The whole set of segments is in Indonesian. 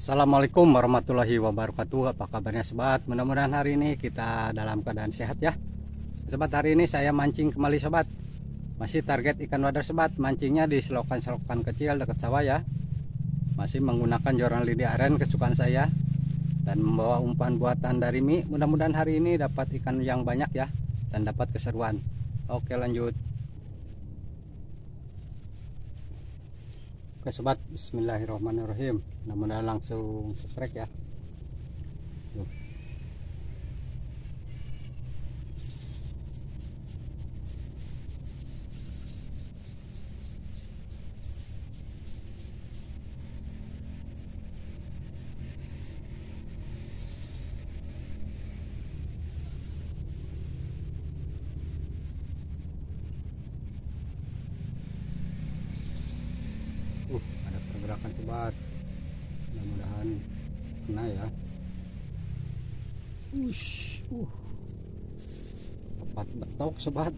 Assalamualaikum warahmatullahi wabarakatuh. Apa kabarnya sobat? Mudah-mudahan hari ini kita dalam keadaan sehat ya. Sobat, hari ini saya mancing kembali sobat. Masih target ikan wader sobat. Mancingnya di selokan-selokan kecil dekat sawah ya. Masih menggunakan joran lidi aren kesukaan saya. Dan membawa umpan buatan dari Mi. Mudah-mudahan hari ini dapat ikan yang banyak ya. Dan dapat keseruan. Oke, lanjut. Oke sobat, bismillahirrahmanirrahim. Mudah-mudahan langsung strike ya. Tuh. Ada pergerakan sobat, mudah-mudahan kena ya. Tepat betok sobat.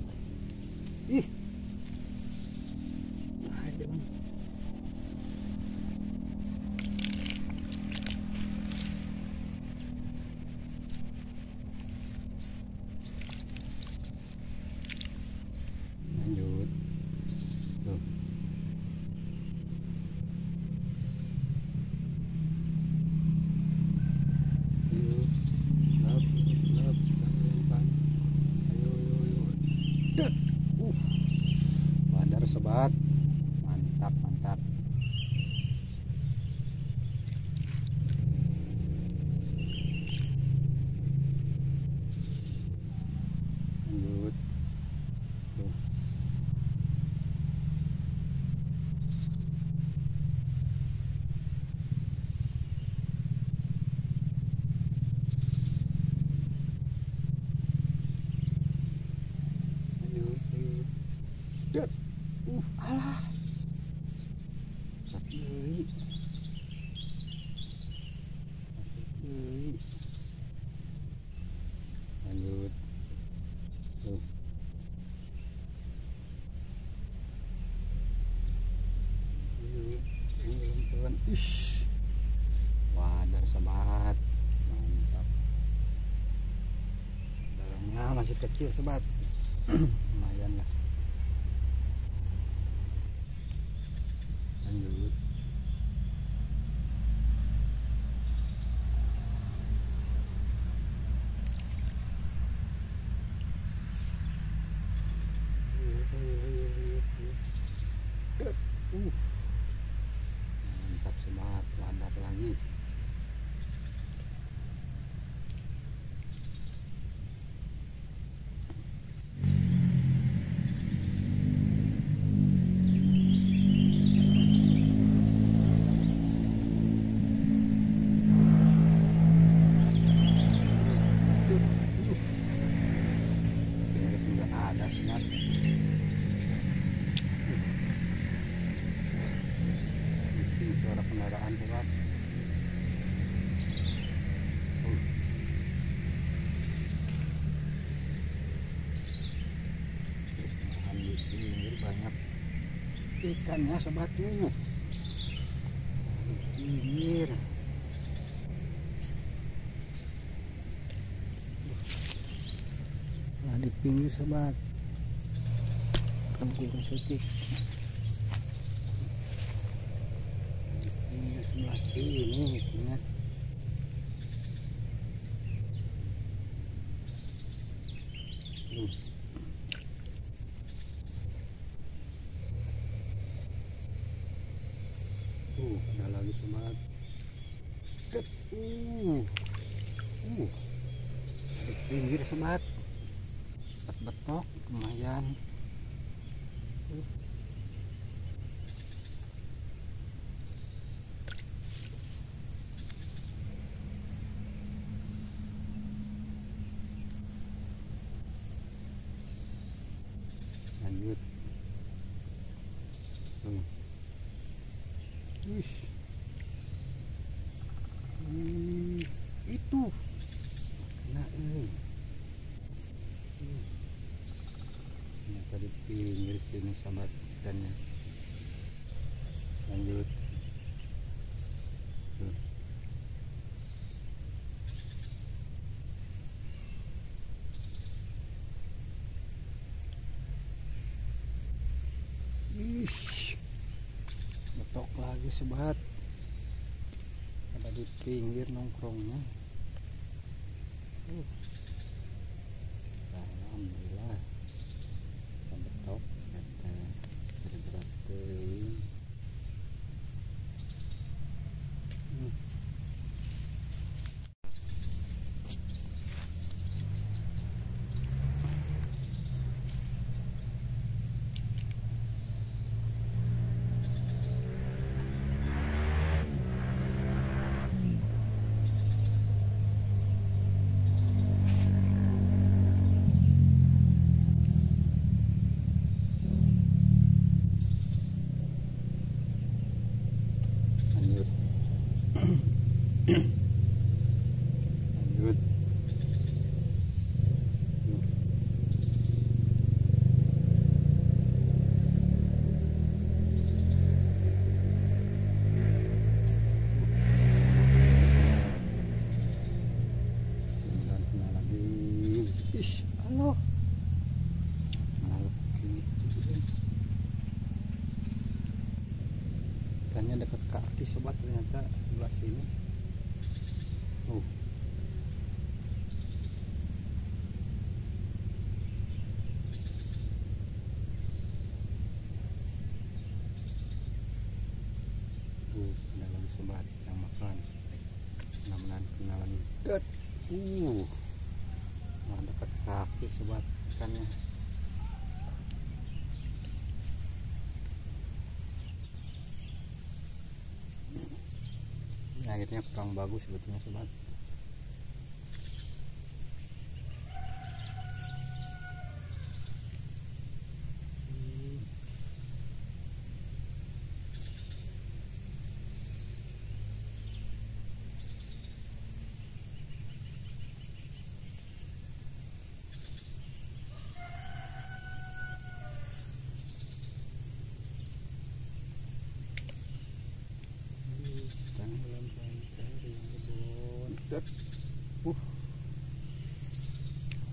Badar sobat, mantap mantap. Lanjut. Tuh. Alah. Lanjut. Tuh. Wader sobat. Mantap. Dalamnya masih kecil sobat. Lumayan lah. Mantap semangat, wader lagi. Kendaraan sobat. Banyak ikannya sobat ini. Nah, di pinggir sobat. Kamu kesutik. Sebelah sini ikannya. Ada lagi semangat. Di pinggir semangat. Betok lumayan. Itu nah ini ternyata di pinggir sini sama ikannya. Lanjut. subhat ada di pinggir nongkrongnya. Alhamdulillah sampai top kata berat teuing. Ikannya dekat kaki sobat, ternyata sebelah sini. Kenalan sobat yang makan. Kenalan dekat. Dekat kaki sobat ikannya. Akhirnya kurang bagus sebetulnya sobat.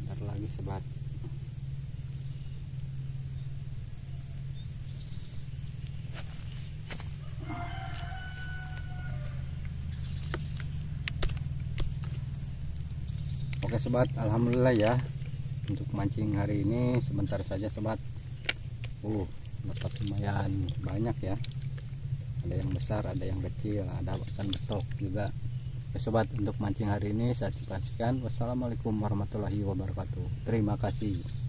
Bentar lagi sobat. Oke sobat, alhamdulillah ya, untuk mancing hari ini sebentar saja sobat. Dapat lumayan banyak ya. Ada yang besar, ada yang kecil, ada ikan betok juga. Oke sobat, untuk mancing hari ini saya cukupkan. Wassalamualaikum warahmatullahi wabarakatuh. Terima kasih.